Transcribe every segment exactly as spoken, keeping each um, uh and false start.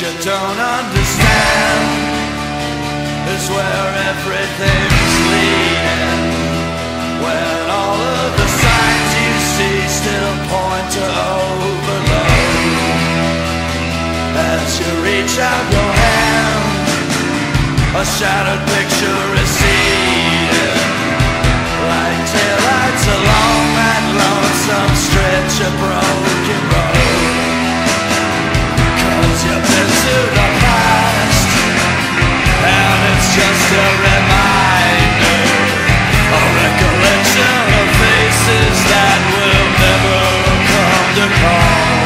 you don't understand is where everything's leading, when all of the signs you see still point to overload. As you reach out your hand, a shattered picture receding, like taillights along that lonesome stretch of broken road. Cause you're pursued a past, and it's just a reminder, a recollection of faces that will never come to call.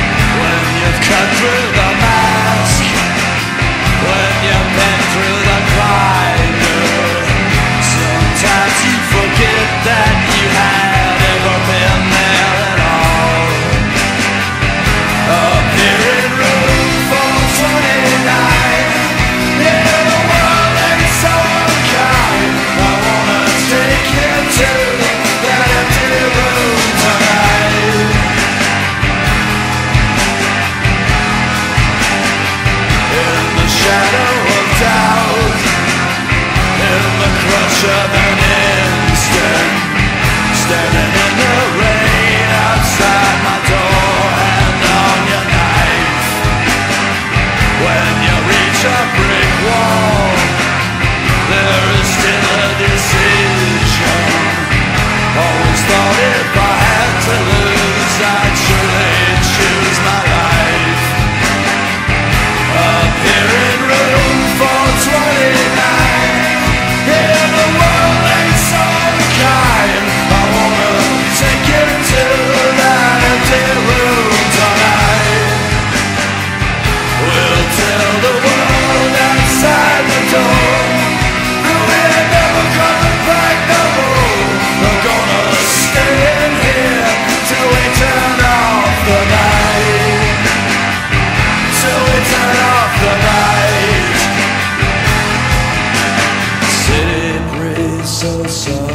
When you've cut through the mask, when you've been through the grinder, sometimes you forget that you had ever been there at all. Up here in room four twenty-nine, yeah, the world ain't so unkind. I wanna take you to that empty room tonight. In the shadow of doubt, in the crush of an instant, standing in the rain outside my door, hand on your knife. When you reach a brick wall, there is still a decision. Always thought if I had to lose, I'd surely choose my life. Up here in room four twenty-nine, yeah, the world ain't so kind. I wanna take you to that empty room tonight. We'll tell the world outside the door that we're never coming back no more. We're gonna stay in here till we turn off the light, till we turn off the light. City breeze so soft,